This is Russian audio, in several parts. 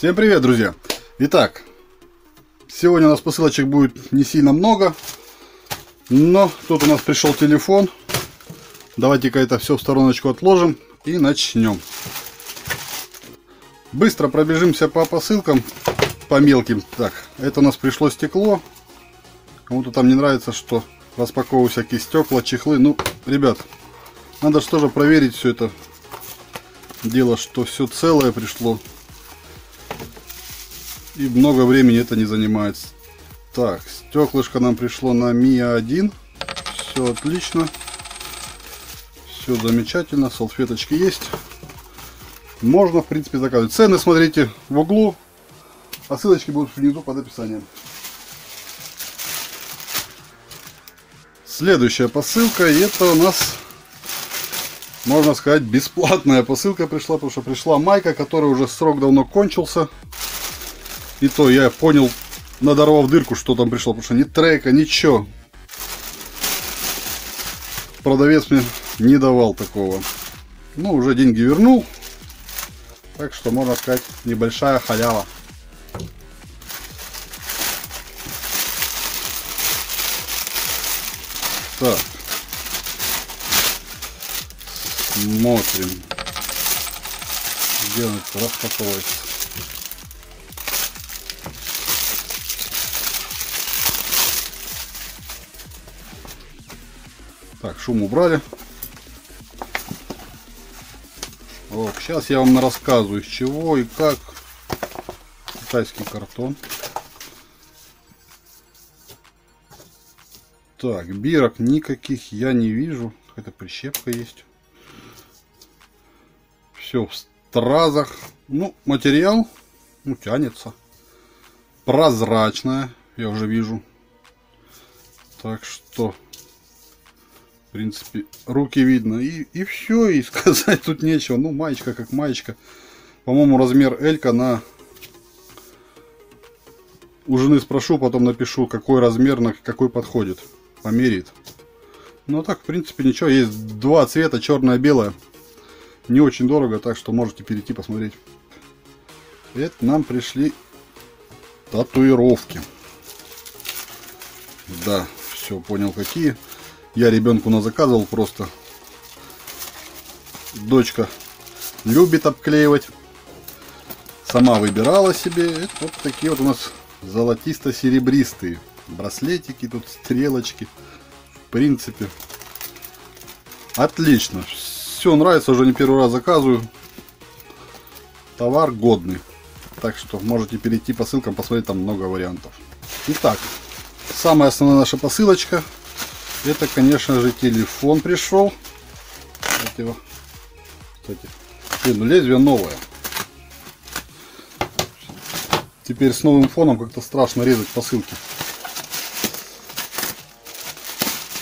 Всем привет, друзья! Итак, сегодня у нас посылочек будет не сильно много, но тут у нас пришел телефон. Давайте-ка это все в стороночку отложим и начнем. Быстро пробежимся по посылкам, по мелким. Так, это у нас пришло стекло. Кому-то там не нравится, что распаковываю всякие стекла, чехлы. Ну, ребят, надо же тоже проверить все это дело, что все целое пришло. И много времени это не занимает. Так, стеклышко нам пришло на Mi A1. Все отлично. Все замечательно. Салфеточки есть. Можно, в принципе, заказывать. Цены смотрите в углу. А ссылочки будут внизу под описанием. Следующая посылка. И это у нас, можно сказать, бесплатная посылка пришла. Потому что пришла майка, которая уже срок давно кончился. И то я понял, надорвав дырку, что там пришло, потому что ни трека, ничего. Продавец мне не давал такого. Ну, уже деньги вернул. Так что, можно сказать, небольшая халява. Так. Смотрим. Где он распаковывается? Так, шум убрали. Вот, сейчас я вам рассказываю, из чего и как. Китайский картон. Так, бирок никаких я не вижу. Какая-то прищепка есть. Все в стразах. Ну, материал, ну, тянется. Прозрачная, я уже вижу. Так что... В принципе, руки видно. И все, и сказать тут нечего. Ну, маечка как маечка. По-моему, размер L-ка на... У жены спрошу, потом напишу, какой размер на какой подходит. Померит. Ну, а так, в принципе, ничего. Есть два цвета, черное и белое. Не очень дорого, так что можете перейти посмотреть. Это нам пришли татуировки. Да, все, понял, какие. Я ребенку назаказывал просто. Дочка любит обклеивать. Сама выбирала себе. Это вот такие вот у нас золотисто-серебристые браслетики. Тут стрелочки. В принципе, отлично. Все нравится. Уже не первый раз заказываю. Товар годный. Так что можете перейти по ссылкам. Посмотреть, там много вариантов. Итак, самая основная наша посылочка. Это, конечно же, телефон пришел. Кстати, ну лезвие новое. Теперь с новым фоном как-то страшно резать посылки.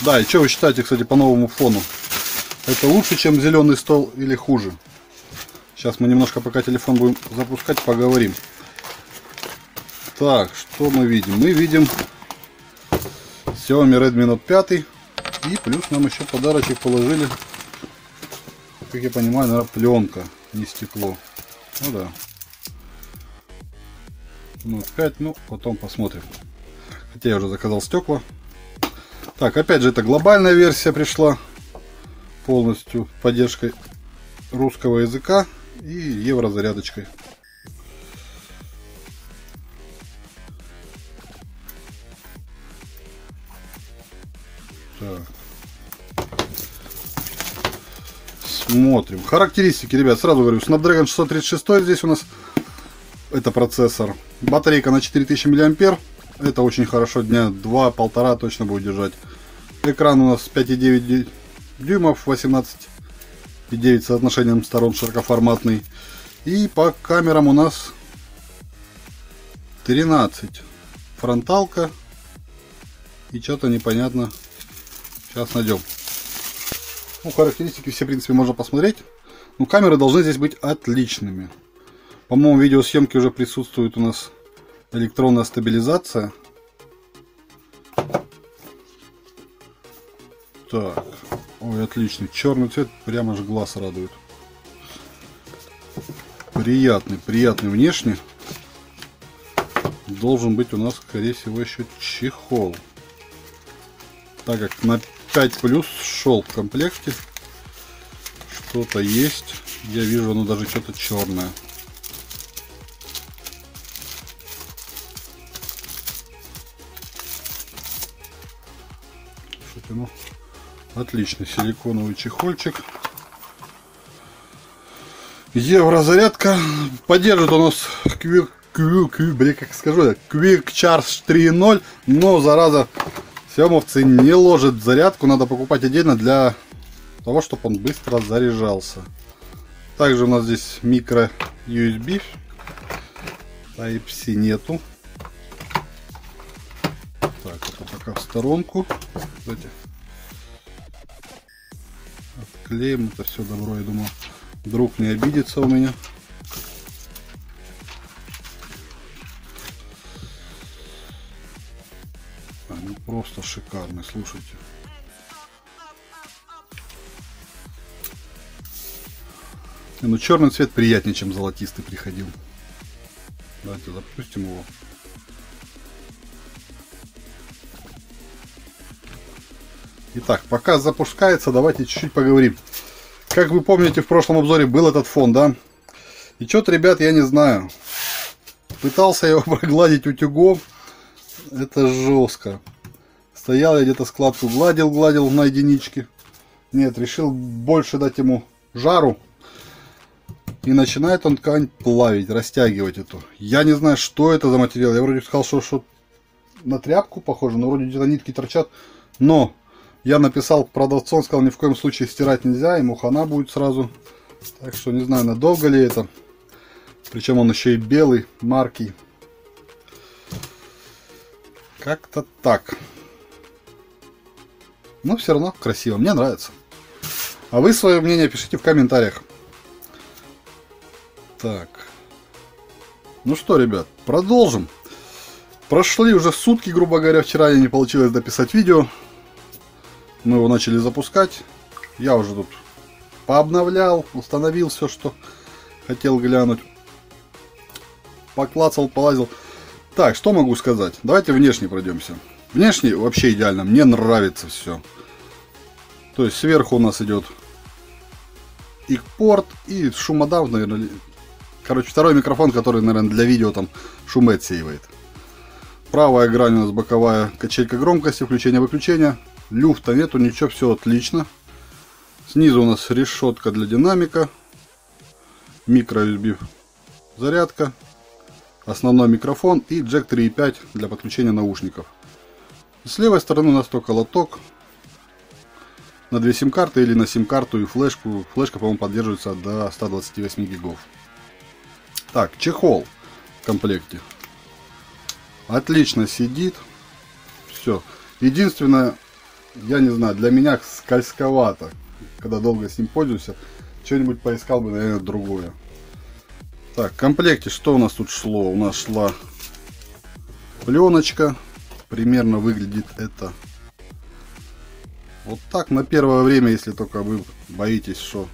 Да, и что вы считаете, кстати, по новому фону? Это лучше, чем зеленый стол, или хуже? Сейчас мы немножко, пока телефон будем запускать, поговорим. Так, что мы видим? Мы видим... Xiaomi Redmi Note 5. И плюс нам еще подарочек положили. Как я понимаю, наверное, пленка, не стекло. Ну да. Note 5, ну, потом посмотрим. Хотя я уже заказал стекла. Так, опять же, это глобальная версия пришла. Полностью поддержкой русского языка и еврозарядочкой. Смотрим. Характеристики, ребят, сразу говорю, Snapdragon 636 здесь у нас. Это процессор. Батарейка на 4000 мА. Это очень хорошо, дня 2-1,5 точно будет держать. Экран у нас 5,9 дюймов, 18,9 соотношением сторон, широкоформатный. И по камерам у нас 13. Фронталка. И что-то непонятно. Сейчас найдем. Ну, характеристики все, в принципе, можно посмотреть. Ну, камеры должны здесь быть отличными. По-моему, в видеосъемке уже присутствует у нас электронная стабилизация. Так. Ой, отличный. Черный цвет прямо же глаз радует. Приятный, приятный внешне. должен быть у нас, скорее всего, еще чехол. Так как на 5 плюс шел в комплекте, что-то есть. Я вижу, оно даже что-то черное. Отличный силиконовый чехольчик. Еврозарядка. Поддержит у нас Quick Charge 3.0, но зараза, сиомовцы не ложат зарядку, надо покупать отдельно для того, чтобы он быстро заряжался. Также у нас здесь микро USB, Type-C нету. Так, это пока в сторонку. Кстати, отклеим это все добро, я думаю, друг не обидится у меня. Они просто шикарные, слушайте. Ну, черный цвет приятнее, чем золотистый приходил. Давайте запустим его. Итак, пока запускается, давайте чуть-чуть поговорим. Как вы помните, в прошлом обзоре был этот фон, да? И что-то, ребят, я не знаю. Пытался его прогладить утюгом. Это жестко. Стоял я где-то складку, гладил на единичке. Нет, решил больше дать ему жару. И начинает он ткань плавить, растягивать эту. Я не знаю, что это за материал. Я вроде сказал, что на тряпку похоже, но вроде где-то нитки торчат. Но я написал продавцу, он сказал, ни в коем случае стирать нельзя, ему хана будет сразу. Так что не знаю, надолго ли это. Причем он еще и белый, марки. Как-то так. Но все равно красиво, мне нравится. А вы свое мнение пишите в комментариях. Так. Ну что, ребят, продолжим. Прошли уже сутки, грубо говоря, вчера я не получилось дописать видео. Мы его начали запускать. Я уже тут пообновлял, установил все, что хотел глянуть. Поклацал, полазил. Так, что могу сказать? Давайте внешне пройдемся. Внешне вообще идеально. Мне нравится все. То есть сверху у нас идет их порт и шумодав, наверное. Короче, второй микрофон, который, наверное, для видео там шумы отсеивает. Правая грань у нас боковая, качелька громкости, включение-выключение. Люфта нету, ничего, все отлично. Снизу у нас решетка для динамика. Микро USB зарядка. Основной микрофон и джек 3.5 для подключения наушников. С левой стороны у нас только лоток. На две сим-карты или на сим-карту и флешку. Флешка, по-моему, поддерживается до 128 гигов. Так, чехол в комплекте. Отлично сидит. Все. Единственное, я не знаю, для меня скользковато. Когда долго с ним пользуюсь, что-нибудь поискал бы, наверное, другое. Так, в комплекте что у нас тут шло? У нас шла пленочка. Примерно выглядит это вот так. На первое время, если только вы боитесь, что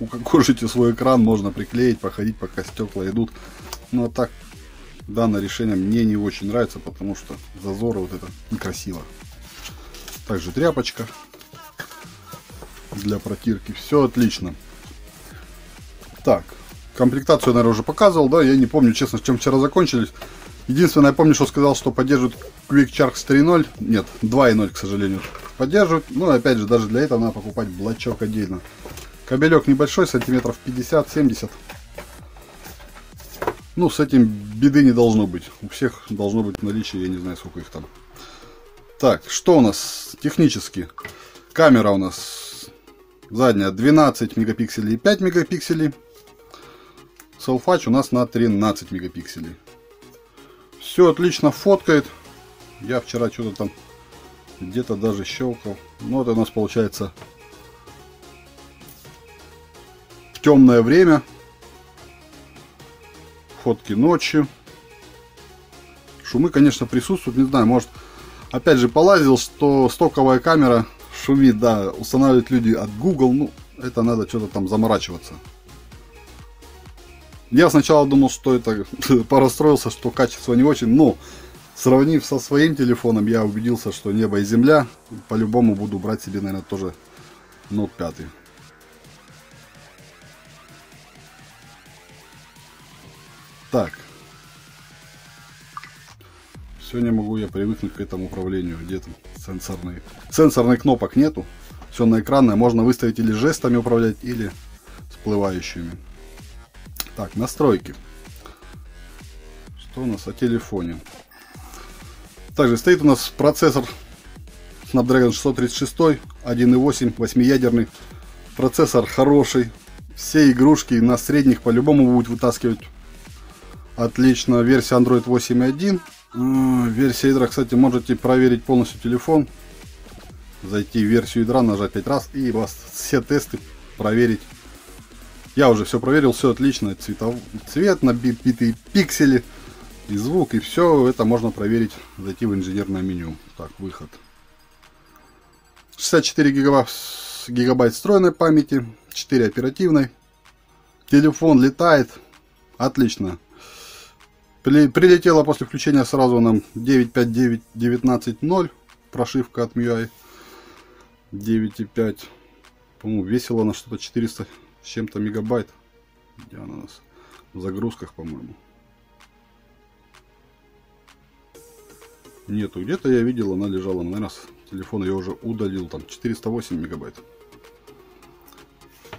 укокошите свой экран, можно приклеить, походить, пока стекла идут. Ну а так, данное решение мне не очень нравится, потому что зазоры вот это некрасиво. Также тряпочка для протирки. Все отлично. Так, комплектацию я, наверное, уже показывал, да? Я не помню, честно, с чем вчера закончились. Единственное, я помню, что сказал, что поддерживают Quick Charge 3.0. Нет, 2.0, к сожалению, поддерживают. Но, опять же, даже для этого надо покупать блочок отдельно. Кабелек небольшой, сантиметров 50-70. Ну, с этим беды не должно быть. У всех должно быть наличие, я не знаю, сколько их там. Так, что у нас технически? Камера у нас задняя 12 мегапикселей и 5 мегапикселей. Селфач у нас на 13 мегапикселей. Все отлично фоткает. Я вчера что-то там где-то даже щелкал. Ну, вот у нас получается в темное время. Фотки ночью. Шумы, конечно, присутствуют. Не знаю, может, опять же, полазил, что стоковая камера шумит. Да, устанавливают люди от Google. Ну, это надо что-то там заморачиваться. Я сначала думал, что это порастроился, что качество не очень, но сравнив со своим телефоном, я убедился, что небо и земля. По-любому буду брать себе, наверное, тоже Note 5. Так. Все, не могу я привыкнуть к этому управлению. Где там сенсорные? Сенсорных кнопок нету. Все на экранное. Можно выставить или жестами управлять, или всплывающими. Так, настройки. Что у нас о телефоне? Также стоит у нас процессор Snapdragon 636, 1.8, 8-ядерный. Процессор хороший. Все игрушки на средних по-любому будут вытаскивать. Отлично. Версия Android 8.1. Версия ядра, кстати, можете проверить полностью телефон. Зайти в версию ядра, нажать 5 раз и вас все тесты проверить. Я уже все проверил, все отлично. Цвет, набитые пиксели. И звук, и все это можно проверить, зайти в инженерное меню. Так, выход. 64 гигабайт встроенной памяти, 4 оперативной. Телефон летает. Отлично. Прилетело после включения сразу нам 959-19.0. Прошивка от MIUI 9.5. По-моему, весила на что-то 400 с чем-то мегабайт. Где она у нас? В загрузках, по-моему. Нету, где-то я видел, она лежала, наверное, с телефона я уже удалил, там 408 мегабайт.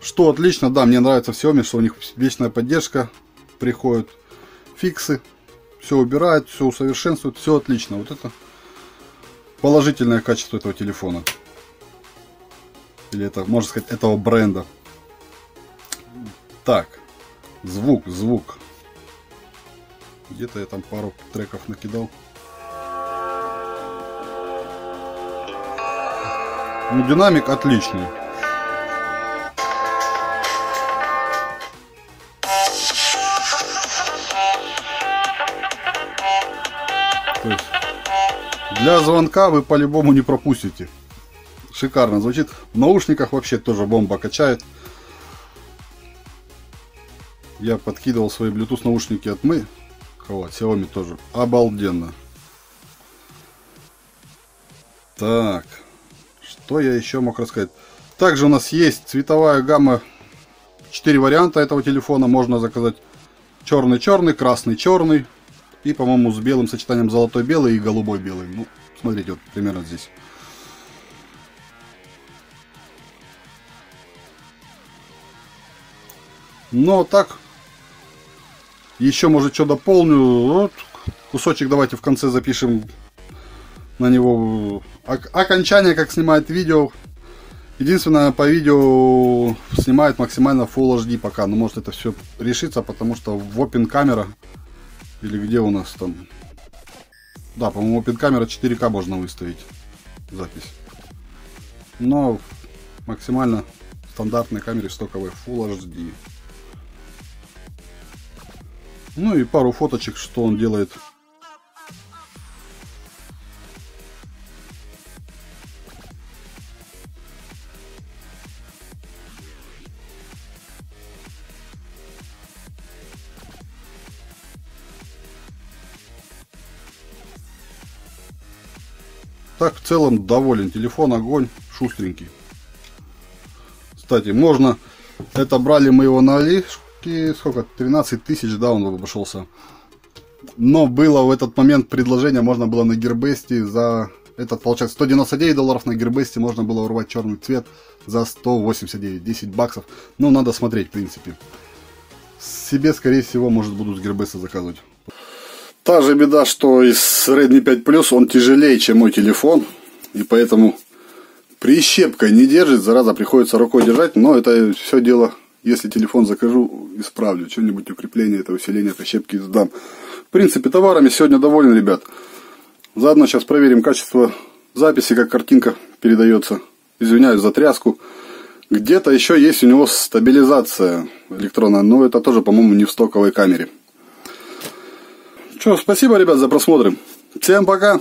Что отлично, да, мне нравится в Xiaomi, что у них вечная поддержка, приходят фиксы, все убирают, все усовершенствуют, все отлично. Вот это положительное качество этого телефона. Или это, можно сказать, этого бренда. Так, звук. Где-то я там пару треков накидал. Ну, динамик отличный. То есть для звонка вы по-любому не пропустите. Шикарно звучит. В наушниках вообще тоже бомба качает. Я подкидывал свои Bluetooth наушники от Mi. От Xiaomi тоже. Обалденно. Так. Что я еще мог рассказать? Также у нас есть цветовая гамма. 4 варианта этого телефона. Можно заказать черный-черный, красный-черный. И, по-моему, с белым сочетанием золотой-белый и голубой-белый. Ну, смотрите, вот примерно здесь. Но так. Еще, может, что дополню. Вот кусочек давайте в конце запишем. На него окончание, как снимает видео. Единственное, по видео снимает максимально Full HD пока. Но может это все решится, потому что в Open Camera, или где у нас там, да, по-моему, Open Camera 4К можно выставить запись. Но максимально в стандартной камере стоковой Full HD. Ну и пару фоточек, что он делает. Так, в целом доволен. Телефон огонь, шустренький. Кстати, можно... Это брали мы его на Алишке. Сколько? 13 тысяч, да, он обошелся. Но было в этот момент предложение, можно было на GearBest за... Этот, получается, 199 долларов на GearBest можно было урвать черный цвет за 189, 10 баксов. Ну, надо смотреть, в принципе. Себе, скорее всего, может, будут с GearBest заказывать. Та же беда, что и с Redmi 5 Plus, он тяжелее, чем мой телефон, и поэтому прищепкой не держит, зараза, приходится рукой держать, но это все дело, если телефон закажу, исправлю, что-нибудь укрепление, это усиление прищепки сдам. В принципе, товарами сегодня доволен, ребят. Заодно сейчас проверим качество записи, как картинка передается. Извиняюсь за тряску. Где-то еще есть у него стабилизация электронная, но это тоже, по-моему, не в стоковой камере. Спасибо, ребят, за просмотр. Всем пока!